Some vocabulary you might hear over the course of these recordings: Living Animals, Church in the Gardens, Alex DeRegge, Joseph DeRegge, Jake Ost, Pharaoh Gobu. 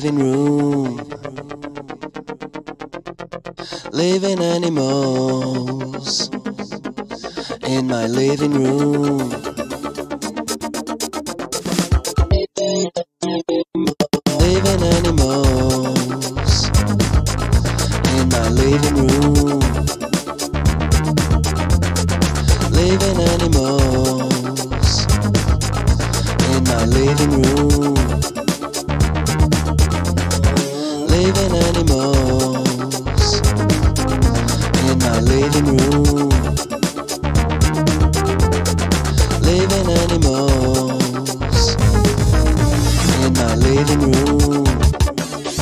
living room. Living animals in my living room. Living animals in my living room. Living animals in my living room. Living animals in my living room. Living animals in my living room. Animals in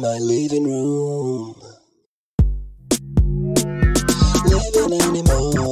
my living room. Living animals.